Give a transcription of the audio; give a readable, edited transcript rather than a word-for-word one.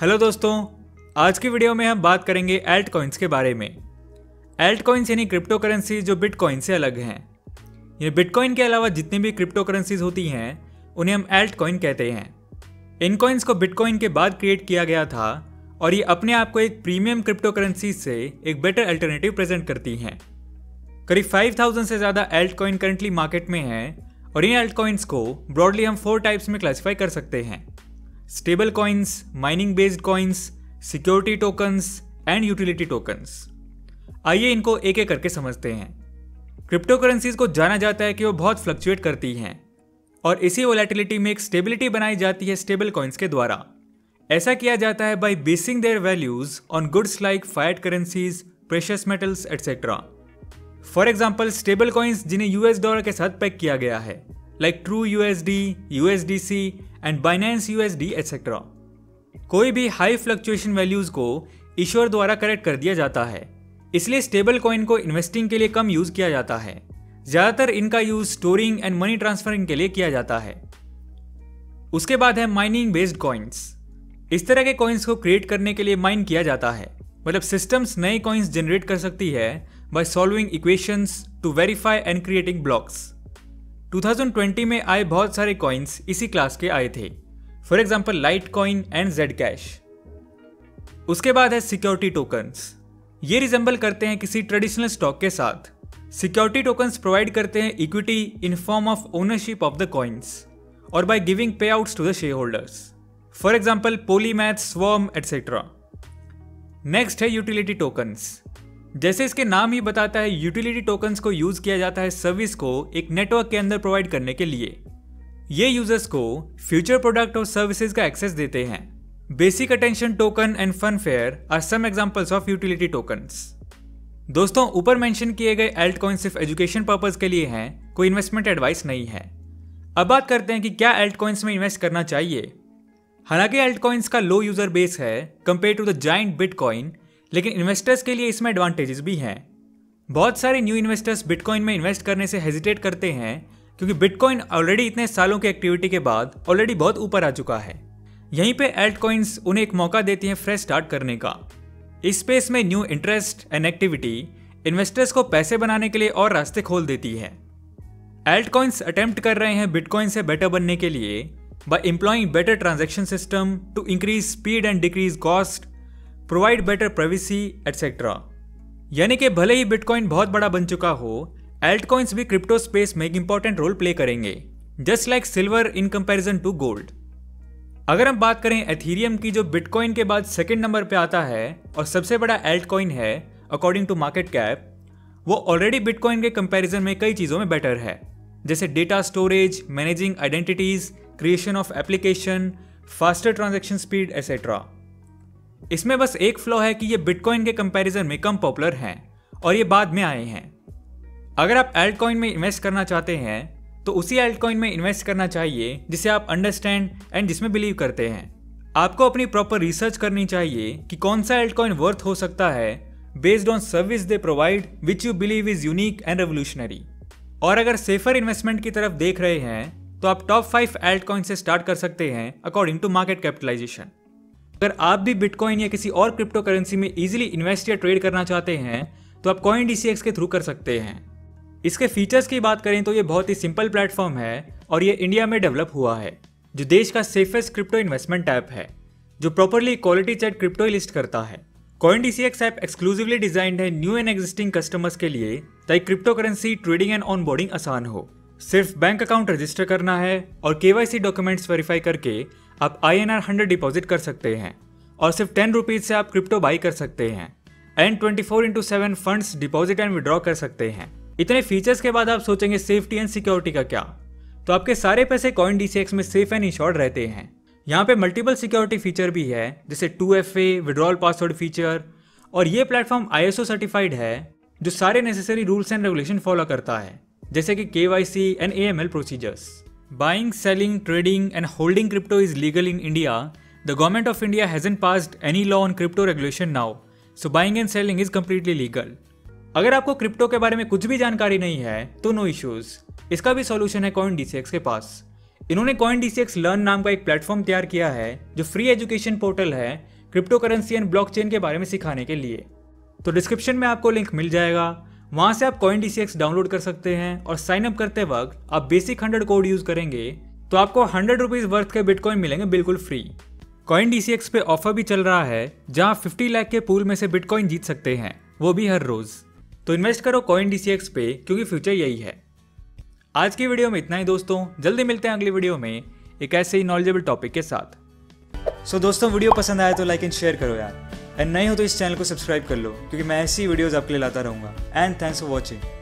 Hello दोस्तों, आज की वीडियो में हम बात करेंगे एल्ट कॉइन्स के बारे में। एल्ट कॉइन्स यानी क्रिप्टो करेंसी जो बिटकॉइन से अलग हैं। ये बिटकॉइन के अलावा जितनी भी क्रिप्टो करेंसीज होती हैं उन्हें हम एल्ट कॉइन कहते हैं। इन कॉइन्स को बिटकॉइन के बाद क्रिएट किया गया था और ये अपने आप को एक प्रीमियम क्रिप्टो करेंसी से एक बेटर अल्टरनेटिव प्रेजेंट करती हैं। करीब 5000 से ज़्यादा एल्ट कॉइन करंटली मार्केट में हैं और इन एल्ट कॉइन्स को ब्रॉडली हम 4 टाइप्स में क्लासीफाई कर सकते हैं: stable coins, mining based coins, security tokens and utility tokens. आइए इनको एक एक करके समझते हैं। क्रिप्टो करेंसीज को जाना जाता है कि वो बहुत फ्लक्चुएट करती हैं और इसी वोलेटिलिटी में एक स्टेबिलिटी बनाई जाती है स्टेबल कॉइन्स के द्वारा। ऐसा किया जाता है by basing their values on goods like fiat currencies, precious metals etcetera. For example, stable coins जिन्हें $US के साथ पैक किया गया है like TrueUSD, USDC and Binance USD etcetera. कोई भी हाई फ्लक्चुएशन वैल्यूज को इश्योर द्वारा करेक्ट कर दिया जाता है, इसलिए स्टेबल कॉइन को इन्वेस्टिंग के लिए कम यूज किया जाता है। ज्यादातर इनका use storing and money transferring के लिए किया जाता है। उसके बाद है माइनिंग बेस्ड कॉइन्स। इस तरह के कॉइन्स को क्रिएट करने के लिए माइन किया जाता है, मतलब सिस्टम्स नए कॉइन्स जनरेट कर सकती है by solving equations to verify and creating blocks. 2020 में आए बहुत सारे कॉइन्स इसी क्लास के आए थे, for example litecoin and Zcash। उसके बाद है सिक्योरिटी टोकन्स। ये रिजेंबल करते हैं किसी ट्रेडिशनल स्टॉक के साथ। सिक्योरिटी टोकन्स प्रोवाइड करते हैं equity in form of ownership of the coins और by giving payouts to the shareholders, for example Polymath, Swarm etcetera. Next है यूटिलिटी टोकन्स। जैसे इसके नाम ही बताता है, यूटिलिटी टोकन्स को यूज किया जाता है सर्विस को एक नेटवर्क के अंदर प्रोवाइड करने के लिए। ये यूजर्स को फ्यूचर प्रोडक्ट और सर्विसेज का एक्सेस देते हैं। Basic attention token and FunFair are some examples of utility tokens. दोस्तों, ऊपर मेंशन किए गए एल्ट कॉइन सिर्फ एजुकेशन पर्पस के लिए हैं, कोई इन्वेस्टमेंट एडवाइस नहीं है। अब बात करते हैं कि क्या एल्ट कॉइन्स में इन्वेस्ट करना चाहिए। हालांकि एल्ट कॉइन्स का लो यूजर बेस है compare to the giant bitcoin, लेकिन इन्वेस्टर्स के लिए इसमें एडवांटेजेस भी हैं। बहुत सारे न्यू इन्वेस्टर्स बिटकॉइन में इन्वेस्ट करने से हेजिटेट करते हैं क्योंकि बिटकॉइन ऑलरेडी इतने सालों की एक्टिविटी के बाद ऑलरेडी बहुत ऊपर आ चुका है। यहीं पे एल्ट कॉइन्स उन्हें एक मौका देती हैं फ्रेश स्टार्ट करने का। इस स्पेस में new interest and activity investors को पैसे बनाने के लिए और रास्ते खोल देती है। एल्ट कॉइन्स अटेम्प्ट कर रहे हैं बिटकॉइन से बेटर बनने के लिए by employing better transaction system to increase speed and decrease cost, provide better privacy etcetera. यानी कि भले ही बिटकॉइन बहुत बड़ा बन चुका हो, एल्ट कॉइन्स भी क्रिप्टो स्पेस में एक इंपॉर्टेंट रोल प्ले करेंगे, just like silver in comparison to gold. अगर हम बात करें एथीरियम की, जो बिटकॉइन के बाद सेकंड नंबर पे आता है और सबसे बड़ा एल्ट कॉइन है अकॉर्डिंग टू मार्केट कैप, वो ऑलरेडी बिटकॉइन के कंपैरिजन में कई चीज़ों में बेटर है, जैसे data storage, managing identities, creation of application, faster transaction speed etcetera. इसमें बस एक फ्लॉ है कि ये बिटकॉइन के कंपैरिजन में कम पॉपुलर हैं और ये बाद में आए हैं। अगर आप एल्ट कॉइन में इन्वेस्ट करना चाहते हैं तो उसी एल्ट कॉइन में इन्वेस्ट करना चाहिए जिसे आप अंडरस्टैंड एंड जिसमें बिलीव करते हैं। आपको अपनी प्रॉपर रिसर्च करनी चाहिए कि कौन सा एल्ट कॉइन वर्थ हो सकता है based on service they provide which you believe is unique and revolutionary. और अगर सेफर इन्वेस्टमेंट की तरफ देख रहे हैं तो आप टॉप 5 एल्ट कॉइन से स्टार्ट कर सकते हैं अकॉर्डिंग टू मार्केट कैपिटलाइजेशन। अगर आप भी बिटकॉइन या किसी और क्रिप्टो करेंसी में ईजिली इन्वेस्ट या ट्रेड करना चाहते हैं तो आप CoinDCX के थ्रू कर सकते हैं। इसके फीचर्स की बात करें तो ये बहुत ही सिंपल प्लेटफॉर्म है और ये इंडिया में डेवलप हुआ है, जो देश का सेफेस्ट क्रिप्टो इन्वेस्टमेंट ऐप है, जो properly quality check crypto list करता है। CoinDCX ऐप एक्सक्लूसिवली डिजाइंड है न्यू एंड एग्जिस्टिंग कस्टमर्स के लिए ताकि crypto currency trading and onboarding आसान हो। सिर्फ बैंक अकाउंट रजिस्टर करना है और KYC डॉक्यूमेंट्स वेरीफाई करके आप INR 100 डिपॉजिट कर सकते हैं और सिर्फ 10 रुपीज़ से आप क्रिप्टो बाई कर सकते हैं and 24/7 funds deposit and withdraw कर सकते हैं। इतने फीचर्स के बाद आप सोचेंगे सेफ्टी एंड सिक्योरिटी का क्या, तो आपके सारे पैसे CoinDCX में सेफ एंड इंश्योर्ड रहते हैं। यहाँ पे मल्टीपल सिक्योरिटी फीचर भी है, जैसे 2FA, विड्रॉल पासवर्ड फीचर, और ये प्लेटफॉर्म ISO सर्टिफाइड है जो सारे necessary rules and regulation follow करता है, जैसे कि KYC एंड AML प्रोसीजर्स। Buying, selling, trading and holding crypto is legal in India. The government of India hasn't passed any law on crypto regulation now, so buying and selling is completely legal. अगर आपको crypto के बारे में कुछ भी जानकारी नहीं है तो नो इश्यूज, इसका भी सॉल्यूशन है CoinDCX के पास। इन्होंने CoinDCX लर्न नाम का एक प्लेटफॉर्म तैयार किया है जो फ्री एजुकेशन पोर्टल है क्रिप्टो करेंसी एंड ब्लॉकचेन के बारे में सिखाने के लिए। तो डिस्क्रिप्शन में आपको लिंक मिल जाएगा, वहाँ से आप CoinDCX डाउनलोड कर सकते हैं और साइन अप करते वक्त आप बेसिक 100 कोड यूज़ करेंगे तो आपको 100 रुपीज़ वर्थ के बिटकॉइन मिलेंगे बिल्कुल फ्री। CoinDCX पे ऑफर भी चल रहा है जहाँ 50 लाख के पूल में से बिटकॉइन जीत सकते हैं, वो भी हर रोज़। तो इन्वेस्ट करो CoinDCX पे क्योंकि फ्यूचर यही है। आज की वीडियो में इतना ही दोस्तों, जल्दी मिलते हैं अगली वीडियो में एक ऐसे ही नॉलेजेबल टॉपिक के साथ। सो दोस्तों, वीडियो पसंद आए तो लाइक एंड शेयर करो यार, एंड नहीं हो तो इस चैनल को सब्सक्राइब कर लो क्योंकि मैं ऐसी वीडियोस आपके लिए लाता रहूँगा। And thanks for watching.